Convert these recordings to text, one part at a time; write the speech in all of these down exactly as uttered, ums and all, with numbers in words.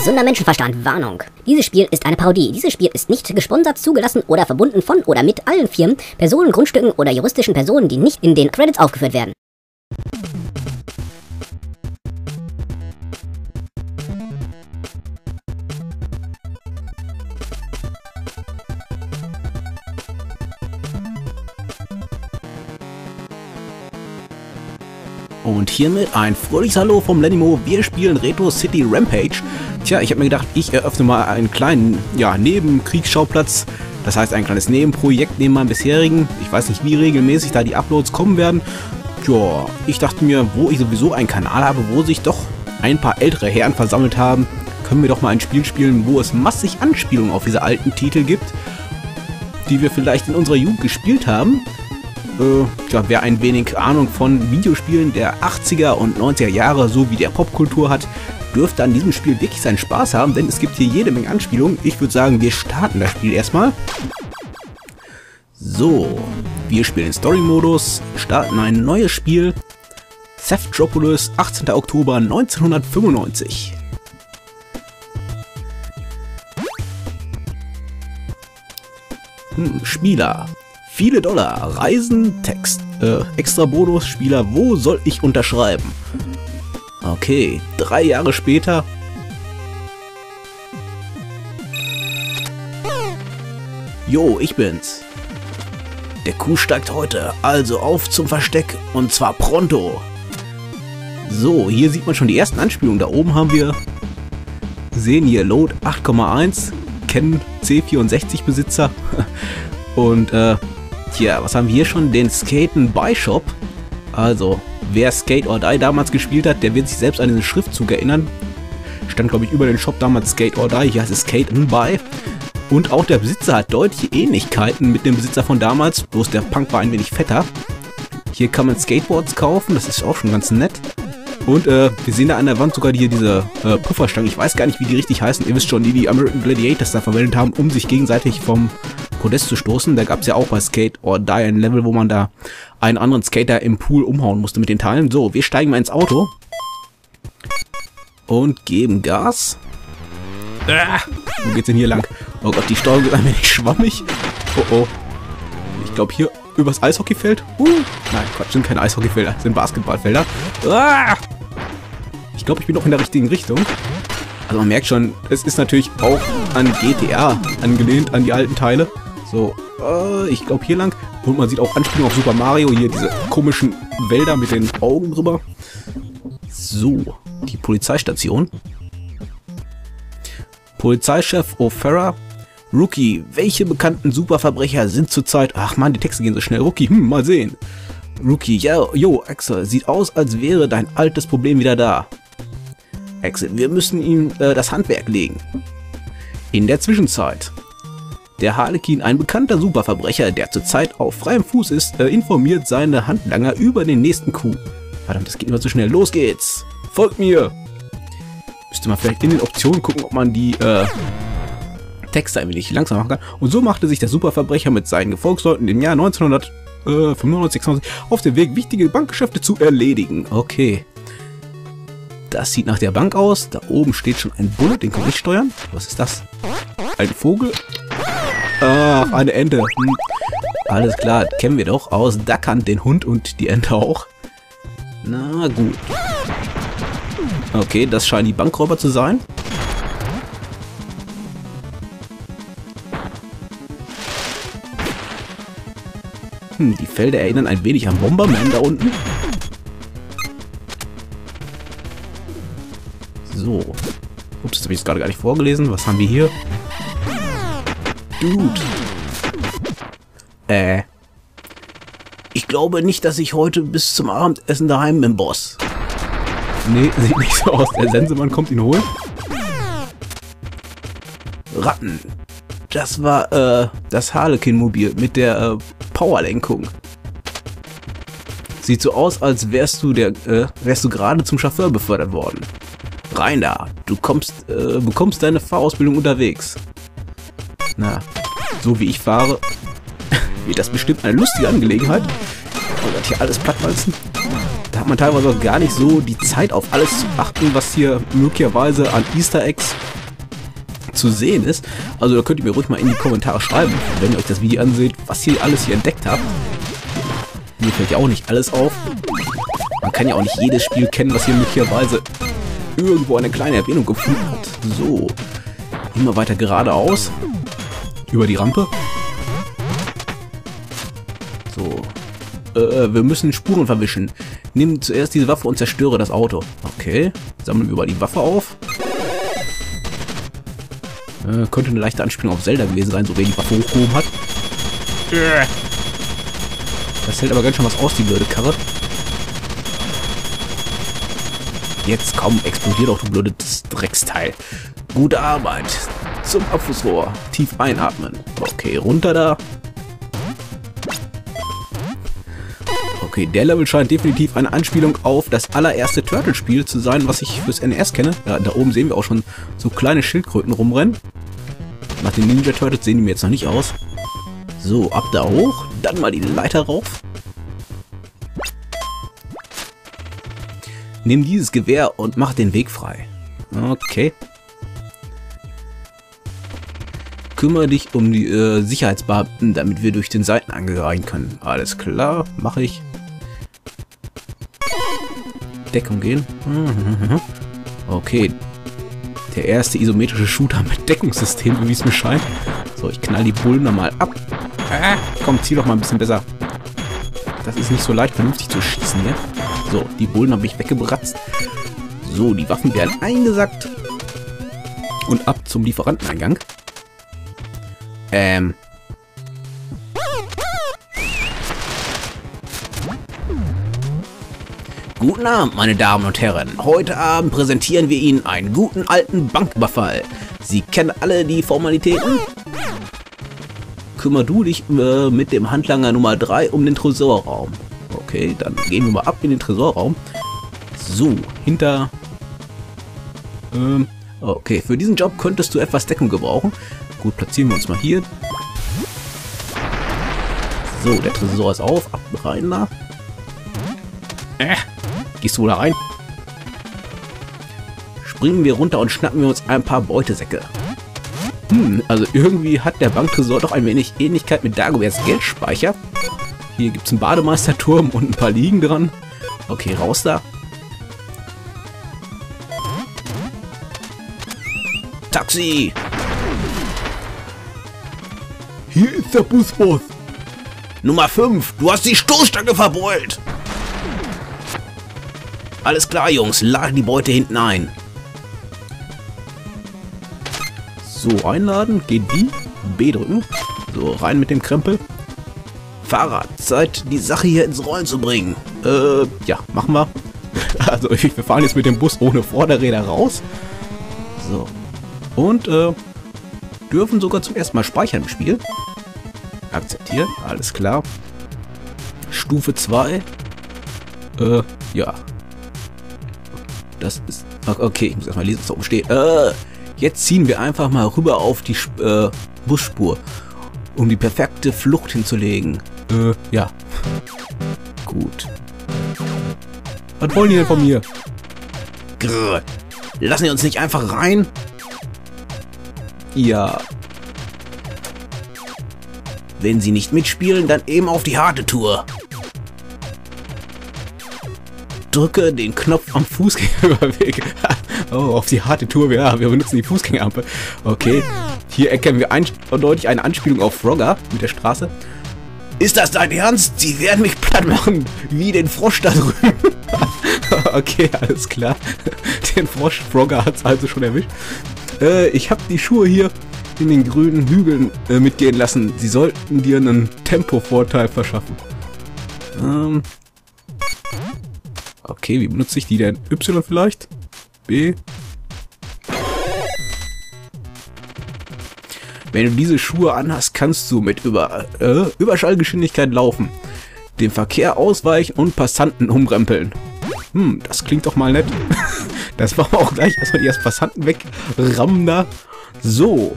Gesunder Menschenverstand, Warnung. Dieses Spiel ist eine Parodie. Dieses Spiel ist nicht gesponsert, zugelassen oder verbunden von oder mit allen Firmen, Personen, Grundstücken oder juristischen Personen, die nicht in den Credits aufgeführt werden. Und hiermit ein fröhliches Hallo vom Lenimo. Wir spielen Retro City Rampage. Tja, ich habe mir gedacht, ich eröffne mal einen kleinen, ja, Nebenkriegsschauplatz. Das heißt, ein kleines Nebenprojekt neben meinem bisherigen. Ich weiß nicht, wie regelmäßig da die Uploads kommen werden. Tja, ich dachte mir, wo ich sowieso einen Kanal habe, wo sich doch ein paar ältere Herren versammelt haben, können wir doch mal ein Spiel spielen, wo es massig Anspielungen auf diese alten Titel gibt, die wir vielleicht in unserer Jugend gespielt haben. Ja, wer ein wenig Ahnung von Videospielen der achtziger und neunziger Jahre sowie der Popkultur hat, dürfte an diesem Spiel wirklich seinen Spaß haben, denn es gibt hier jede Menge Anspielungen. Ich würde sagen, wir starten das Spiel erstmal. So, wir spielen in Story-Modus, starten ein neues Spiel. Theftropolis, achtzehnter Oktober neunzehnhundertfünfundneunzig. Hm, Spieler. Viele Dollar, Reisen, Text, äh, extra Bonus, Spieler, wo soll ich unterschreiben? Okay, drei Jahre später. Jo, ich bin's. Der Kuh steigt heute, also auf zum Versteck und zwar pronto. So, hier sieht man schon die ersten Anspielungen. Da oben haben wir, sehen hier Load acht Komma eins, kennen C vierundsechzig Besitzer und äh, tja, was haben wir hier schon? Den Skate and Buy Shop. Also, wer Skate or Die damals gespielt hat, der wird sich selbst an diesen Schriftzug erinnern. Stand, glaube ich, über den Shop damals Skate or Die. Hier heißt es Skate and Buy. Und auch der Besitzer hat deutliche Ähnlichkeiten mit dem Besitzer von damals. Bloß der Punk war ein wenig fetter. Hier kann man Skateboards kaufen. Das ist auch schon ganz nett. Und äh, wir sehen da an der Wand sogar hier diese äh, Pufferstangen. Ich weiß gar nicht, wie die richtig heißen. Ihr wisst schon, die die American Gladiators da verwendet haben, um sich gegenseitig vom Podest zu stoßen. Da gab es ja auch bei Skate or Die ein Level, wo man da einen anderen Skater im Pool umhauen musste mit den Teilen. So, wir steigen mal ins Auto und geben Gas. Ah, wo geht's denn hier lang? Oh Gott, die Steuerung ist ein wenig schwammig. Oh oh. Ich glaube hier übers Eishockeyfeld. Uh, nein, Quatsch, sind keine Eishockeyfelder, sind Basketballfelder. Ah, ich glaube, ich bin auch in der richtigen Richtung. Also man merkt schon, es ist natürlich auch an G T A angelehnt, an die alten Teile. So, äh, ich glaube hier lang. Und man sieht auch Anspielungen auf Super Mario. Hier diese komischen Wälder mit den Augen drüber. So, die Polizeistation. Polizeichef O'Farrell. Rookie, welche bekannten Superverbrecher sind zurzeit... Ach man, die Texte gehen so schnell. Rookie, hm, mal sehen. Rookie, ja, jo, Axel, sieht aus, als wäre dein altes Problem wieder da. Axel, wir müssen ihm äh, das Handwerk legen. In der Zwischenzeit... Der Harlequin, ein bekannter Superverbrecher, der zurzeit auf freiem Fuß ist, äh, informiert seine Handlanger über den nächsten Coup. Verdammt, das geht immer zu schnell. Los geht's! Folgt mir! Müsste man vielleicht in den Optionen gucken, ob man die äh, Texte ein wenig langsam machen kann. Und so machte sich der Superverbrecher mit seinen Gefolgsleuten im Jahr neunzehnhundertfünfundneunzig sechsundneunzig auf den Weg, wichtige Bankgeschäfte zu erledigen. Okay. Das sieht nach der Bank aus. Da oben steht schon ein Bullet, den kann ich steuern. Was ist das? Ein Vogel? Ach, eine Ente. Hm. Alles klar, kennen wir doch aus Dackern, den Hund und die Ente auch. Na gut. Okay, das scheinen die Bankräuber zu sein. Hm, die Felder erinnern ein wenig an Bomberman da unten. So. Ups, das habe ich jetzt gerade gar nicht vorgelesen. Was haben wir hier? Dude. Äh. Ich glaube nicht, dass ich heute bis zum Abendessen daheim bin, Boss. Nee, sieht nicht so aus. Der Sensemann kommt ihn holen. Ratten. Das war, äh, das Harlequin-Mobil mit der, äh, Powerlenkung. Sieht so aus, als wärst du der, äh, wärst du gerade zum Chauffeur befördert worden. Rainer, du kommst, äh, bekommst deine Fahrausbildung unterwegs. Na, so wie ich fahre, wird das bestimmt eine lustige Angelegenheit. Oh Gott, hier alles plattwalzen. Da hat man teilweise auch gar nicht so die Zeit, auf alles zu achten, was hier möglicherweise an Easter Eggs zu sehen ist. Also da könnt ihr mir ruhig mal in die Kommentare schreiben, wenn ihr euch das Video anseht, was ihr alles hier entdeckt habt. Mir fällt ja auch nicht alles auf. Man kann ja auch nicht jedes Spiel kennen, was hier möglicherweise irgendwo eine kleine Erwähnung gefunden hat. So, immer weiter geradeaus. Über die Rampe. So. Äh, wir müssen Spuren verwischen. Nimm zuerst diese Waffe und zerstöre das Auto. Okay. Sammeln wir über die Waffe auf. Äh, könnte eine leichte Anspielung auf Zelda gewesen sein, so wenig Waffe hochgehoben hat. Das hält aber ganz schön was aus, die blöde Karre. Jetzt komm, explodier doch, du blödes Drecksteil. Gute Arbeit. Zum Abflussrohr. Tief einatmen. Okay, runter da. Okay, der Level scheint definitiv eine Anspielung auf das allererste Turtle-Spiel zu sein, was ich fürs N E S kenne. Ja, da oben sehen wir auch schon so kleine Schildkröten rumrennen. Nach den Ninja-Turtles sehen die mir jetzt noch nicht aus. So, ab da hoch. Dann mal die Leiter rauf. Nimm dieses Gewehr und mach den Weg frei. Okay. Kümmere dich um die äh, Sicherheitsbeamten, damit wir durch den Seiteneingang rein können. Alles klar, mache ich. Deckung gehen. Okay. Der erste isometrische Shooter mit Deckungssystem, wie es mir scheint. So, ich knall die Bullen nochmal ab. Ah, komm, zieh doch mal ein bisschen besser. Das ist nicht so leicht, vernünftig zu schießen hier. So, die Bullen habe ich weggebratzt. So, die Waffen werden eingesackt. Und ab zum Lieferanteneingang. Ähm. Guten Abend, meine Damen und Herren. Heute Abend präsentieren wir Ihnen einen guten alten Banküberfall. Sie kennen alle die Formalitäten? Kümmer du dich äh, mit dem Handlanger Nummer drei um den Tresorraum. Okay, dann gehen wir mal ab in den Tresorraum. So, hinter... Ähm, okay, für diesen Job könntest du etwas Deckung gebrauchen. Gut, platzieren wir uns mal hier. So, der Tresor ist auf. Ab rein da. Äh, gehst du da rein? Springen wir runter und schnappen wir uns ein paar Beutesäcke. Hm, also irgendwie hat der Banktresor doch ein wenig Ähnlichkeit mit Dagoberts Geldspeicher. Hier gibt es einen Bademeisterturm und ein paar Liegen dran. Okay, raus da. Taxi! Hier ist der Busboss. Nummer fünf, du hast die Stoßstange verbeult. Alles klar, Jungs, laden die Beute hinten ein. So, einladen, geht die, B drücken. So, rein mit dem Krempel. Fahrrad, Zeit, die Sache hier ins Rollen zu bringen. Äh, ja, machen wir. Also, wir fahren jetzt mit dem Bus ohne Vorderräder raus. So. Und, äh... dürfen sogar zum ersten Mal speichern im Spiel. Akzeptieren, alles klar. Stufe zwei. Äh, ja. Das ist... Okay, ich muss erstmal lesen, was da oben steht. Äh, jetzt ziehen wir einfach mal rüber auf die äh, Busspur, um die perfekte Flucht hinzulegen. Äh, ja. Gut. Was wollen die denn von mir? Grrr. Lassen die uns nicht einfach rein? Ja. Wenn sie nicht mitspielen, dann eben auf die harte Tour. Drücke den Knopf am Fußgängerüberweg. Oh, auf die harte Tour. Ja, wir benutzen die Fußgängerampel. Okay. Hier erkennen wir eindeutig eine Anspielung auf Frogger mit der Straße. Ist das dein Ernst? Sie werden mich platt machen. Wie den Frosch da drüben. Okay, alles klar. Den Frosch Frogger hat es also schon erwischt. Ich habe die Schuhe hier in den grünen Hügeln äh, mitgehen lassen. Sie sollten dir einen Tempovorteil verschaffen. Ähm okay, wie benutze ich die denn? Y vielleicht? B? Wenn du diese Schuhe anhast, kannst du mit Über äh, Überschallgeschwindigkeit laufen, dem Verkehr ausweichen und Passanten umrempeln. Hm, das klingt doch mal nett. Das machen wir auch gleich. Erstmal die ersten Passanten weg. Ramda. So.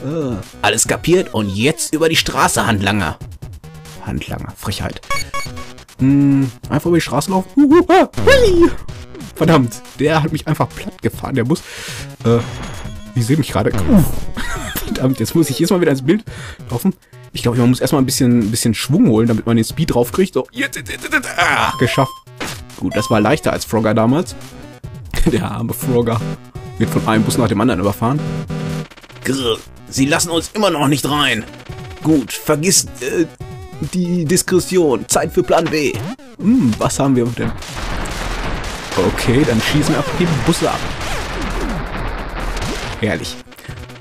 Äh. Alles kapiert und jetzt über die Straße, Handlanger. Handlanger. Frechheit. Hm, einfach über die Straße laufen. Uhu, ah, hui. Verdammt. Der hat mich einfach platt gefahren, der Bus. Äh. Ich sehe mich gerade. Verdammt, jetzt muss ich jetzt mal wieder ins Bild laufen. Ich glaube, man muss erstmal ein bisschen, ein bisschen Schwung holen, damit man den Speed draufkriegt. So, jetzt, jetzt, jetzt, jetzt. Ah, geschafft. Gut, das war leichter als Frogger damals. Der arme Frogger wird von einem Bus nach dem anderen überfahren. Grr, sie lassen uns immer noch nicht rein. Gut, vergiss äh, die Diskretion. Zeit für Plan B. Hm, was haben wir denn? Okay, dann schießen einfach die Busse ab. Herrlich.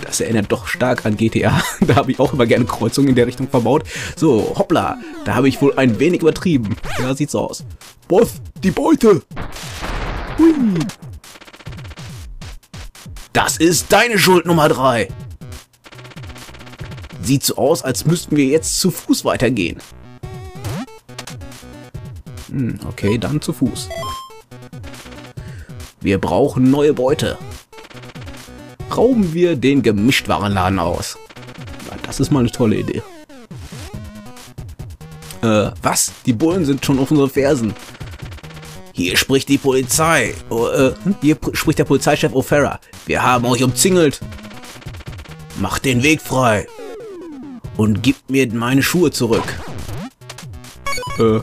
Das erinnert doch stark an G T A. Da habe ich auch immer gerne Kreuzungen in der Richtung verbaut. So, hoppla. Da habe ich wohl ein wenig übertrieben. Ja, sieht's aus. Boss, die Beute. Hui. Das ist deine Schuld Nummer drei. Sieht so aus, als müssten wir jetzt zu Fuß weitergehen. Hm, okay, dann zu Fuß. Wir brauchen neue Beute. Rauben wir den Gemischtwarenladen aus. Ja, das ist mal eine tolle Idee. Äh, was? Die Bullen sind schon auf unseren Fersen. Hier spricht die Polizei. Oh, äh, hier spricht der Polizeichef O'Farrell. Wir haben euch umzingelt. Macht den Weg frei. Und gebt mir meine Schuhe zurück. Äh,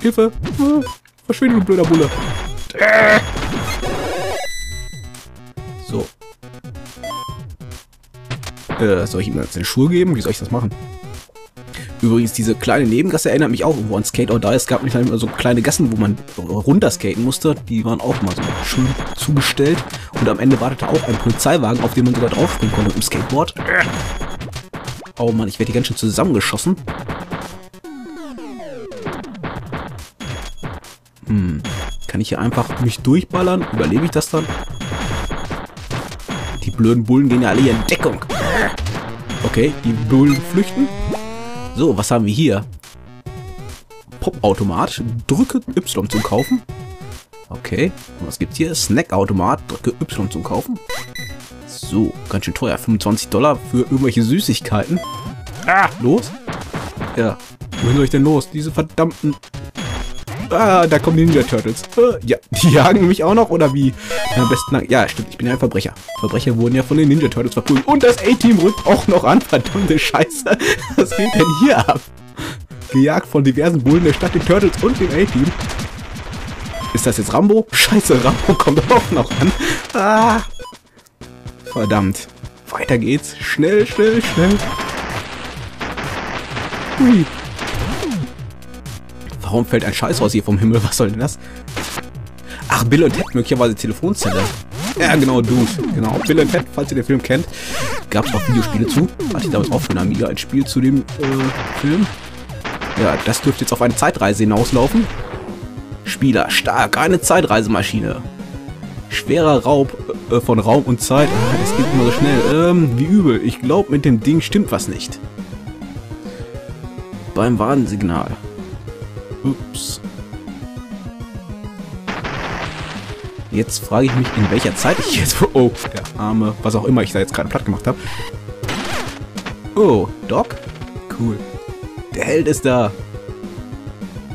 Hilfe. Äh, verschwinde, du blöder Bulle. Äh. So. Äh, soll ich ihm jetzt den Schuh geben? Wie soll ich das machen? Übrigens, diese kleine Nebengasse erinnert mich auch irgendwo an Skate or Die. Es gab nicht immer so kleine Gassen, wo man runterskaten musste. Die waren auch mal so schön zugestellt. Und am Ende wartete auch ein Polizeiwagen, auf den man sogar draufspringen konnte mit dem Skateboard. Oh Mann, ich werde hier ganz schön zusammengeschossen. Hm. Kann ich hier einfach mich durchballern? Überlebe ich das dann? Die blöden Bullen gehen ja alle hier in Deckung. Okay, die Bullen flüchten. So, was haben wir hier? Popautomat. Drücke Y zum Kaufen. Okay, und was gibt's hier? Snackautomat. Drücke Y zum Kaufen. So, ganz schön teuer. fünfundzwanzig Dollar für irgendwelche Süßigkeiten. Ah, los? Ja. Wohin soll ich denn los? Diese verdammten... Ah, da kommen die Ninja-Turtles. Äh, ja, die jagen mich auch noch, oder wie? Ja, am besten... Ja, stimmt, ich bin ja ein Verbrecher. Verbrecher wurden ja von den Ninja-Turtles verprügelt. Und das A-Team rückt auch noch an. Verdammte Scheiße. Was geht denn hier ab? Gejagt von diversen Bullen der Stadt, den Turtles und dem A-Team. Ist das jetzt Rambo? Scheiße, Rambo kommt auch noch an. Ah. Verdammt. Weiter geht's. Schnell, schnell, schnell. Hui. Warum fällt ein Scheiß raus hier vom Himmel? Was soll denn das? Ach, Bill und Ted, möglicherweise Telefonzelle. Ja, genau, du. Genau, Bill und Ted, falls ihr den Film kennt. Gab es auch Videospiele zu. Hatte ich damals auch für eine Amiga ein Spiel zu dem äh, Film. Ja, das dürfte jetzt auf eine Zeitreise hinauslaufen. Spieler, stark, eine Zeitreisemaschine. Schwerer Raub äh, von Raum und Zeit. Es geht immer so schnell. Ähm, wie übel. Ich glaube, mit dem Ding stimmt was nicht. Beim Warnsignal. Ups. Jetzt frage ich mich, in welcher Zeit ich jetzt... Oh, der arme... Was auch immer ich da jetzt gerade platt gemacht habe. Oh, Doc? Cool. Der Held ist da.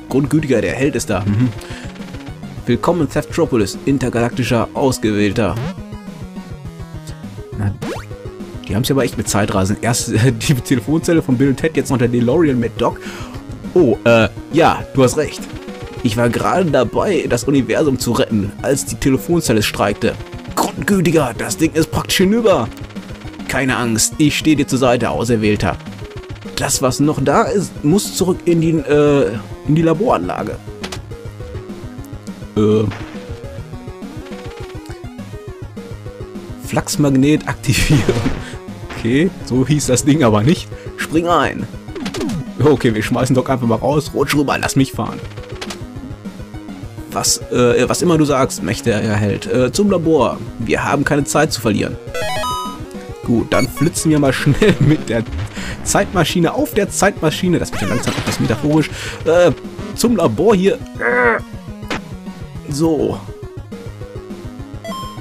Grundgütiger, der Held ist da. Mhm. Willkommen in Theftropolis, intergalaktischer Ausgewählter. Na, die haben es ja aber echt mit Zeitreisen. Erst äh, die Telefonzelle von Bill und Ted, jetzt noch der DeLorean mit Doc. Oh, äh, ja, du hast recht. Ich war gerade dabei, das Universum zu retten, als die Telefonzelle streikte. Grundgütiger, das Ding ist praktisch hinüber. Keine Angst, ich stehe dir zur Seite, Auserwählter. Das, was noch da ist, muss zurück in die, äh, in die Laboranlage. Äh. Flachsmagnet aktivieren. Okay, so hieß das Ding aber nicht. Spring ein. Okay, wir schmeißen Doc einfach mal raus. Rutsch rüber, lass mich fahren. Was, äh, was immer du sagst, mächtiger Held. Äh, zum Labor. Wir haben keine Zeit zu verlieren. Gut, dann flitzen wir mal schnell mit der Zeitmaschine auf der Zeitmaschine. Das wird ja langsam etwas metaphorisch. Äh, zum Labor hier. So.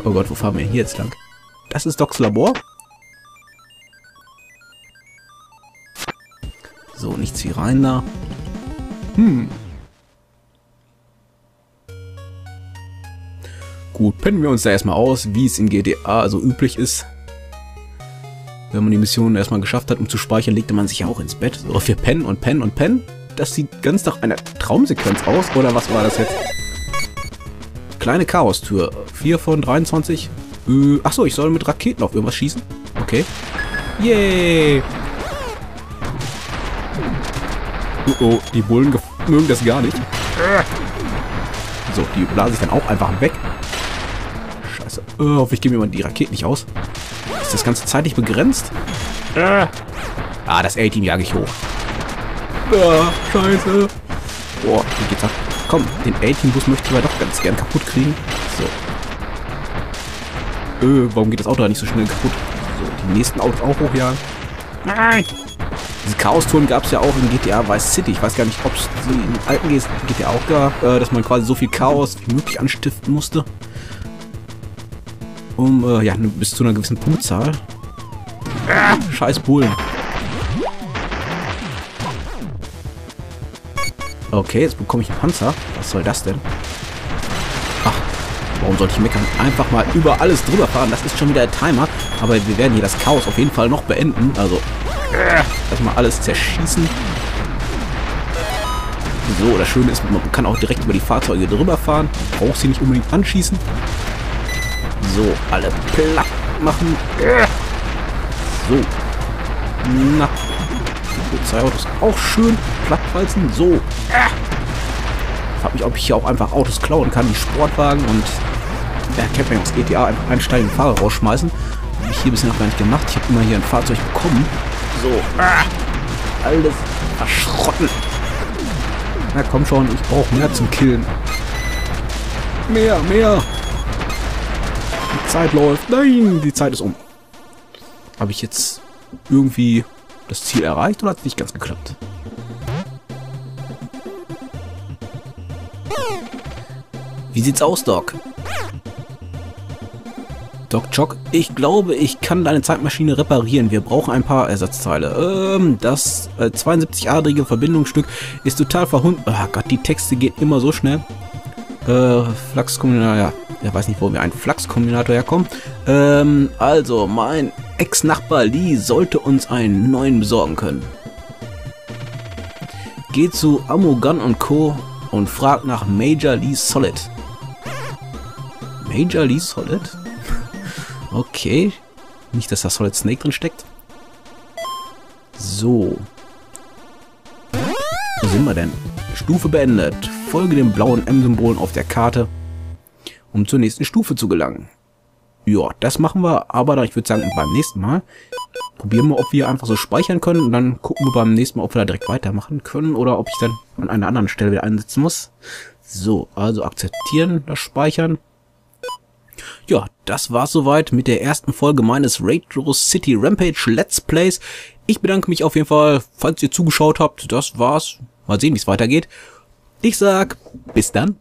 Oh Gott, wo fahren wir hier jetzt lang? Das ist Docs Labor. So, nichts wie rein da. Hm. Gut, pennen wir uns da erstmal aus, wie es in G T A so üblich ist. Wenn man die Mission erstmal geschafft hat, um zu speichern, legte man sich ja auch ins Bett. So, wir pennen und pennen und pennen. Das sieht ganz nach einer Traumsequenz aus. Oder was war das jetzt? Kleine Chaos-Tür. vier von dreiundzwanzig. Äh, achso, ich soll mit Raketen auf irgendwas schießen. Okay. Yay! Oh, oh, die Bullen mögen das gar nicht. So, die blase ich dann auch einfach weg. Scheiße. Oh, hoffe ich, gebe mir mal die Raketen nicht aus. Ist das Ganze zeitlich begrenzt? Ah, das A-Team jage ich hoch. Ah, scheiße. Boah, wie geht's ab? Komm, den A-Team-Bus möchte ich aber doch ganz gern kaputt kriegen. So. Öh, warum geht das Auto da nicht so schnell kaputt? So, die nächsten Autos auch hochjagen. Nein! Diese Chaos-Touren gab es ja auch in G T A Vice City. Ich weiß gar nicht, ob es so in alten G T A auch gab, äh, dass man quasi so viel Chaos wie möglich anstiften musste. Um, äh, ja, bis zu einer gewissen Punktzahl. Ah, scheiß Bullen. Okay, jetzt bekomme ich einen Panzer. Was soll das denn? Ach, warum sollte ich meckern? Einfach mal über alles drüber fahren. Das ist schon wieder der Timer. Aber wir werden hier das Chaos auf jeden Fall noch beenden. Also, erstmal alles zerschießen. So, das Schöne ist, man kann auch direkt über die Fahrzeuge drüber fahren. Man braucht sie nicht unbedingt anschießen. So, alle platt machen. So. Na. Zwei Autos auch schön plattwalzen. So. Ich frage mich, ob ich hier auch einfach Autos klauen kann, die Sportwagen und ja, kennt man ja aus G T A, einfach einsteigen und Fahrer rausschmeißen. Habe ich hier bisher noch gar nicht gemacht. Ich habe immer hier ein Fahrzeug bekommen. So. Alles verschrotten. Na komm schon, ich brauche mehr zum Killen. Mehr, mehr. Die Zeit läuft. Nein, die Zeit ist um. Habe ich jetzt irgendwie das Ziel erreicht oder hat es nicht ganz geklappt? Wie sieht's aus, Doc? Doc Chock, ich glaube, ich kann deine Zeitmaschine reparieren. Wir brauchen ein paar Ersatzteile. Ähm, das äh, zweiundsiebzig-adrige Verbindungsstück ist total verhunzt. Ah Gott, die Texte gehen immer so schnell. Äh, Flachskombinator, ja. Ich weiß nicht, wo wir einen Flachskombinator herkommen. Ähm, also, mein Ex-Nachbar Lee sollte uns einen neuen besorgen können. Geh zu Amogun und Co. und frag nach Major Lee Solid. Major Lee Solid? Okay. Nicht, dass da Solid Snake drin steckt. So. Wo sind wir denn? Stufe beendet. Folge den blauen M-Symbolen auf der Karte, um zur nächsten Stufe zu gelangen. Ja, das machen wir, aber ich würde sagen, beim nächsten Mal probieren wir, ob wir einfach so speichern können und dann gucken wir beim nächsten Mal, ob wir da direkt weitermachen können oder ob ich dann an einer anderen Stelle wieder einsetzen muss. So, also akzeptieren, das Speichern. Ja, das war's soweit mit der ersten Folge meines Retro City Rampage Let's Plays. Ich bedanke mich auf jeden Fall, falls ihr zugeschaut habt. Das war's. Mal sehen, wie es weitergeht. Ich sag, bis dann.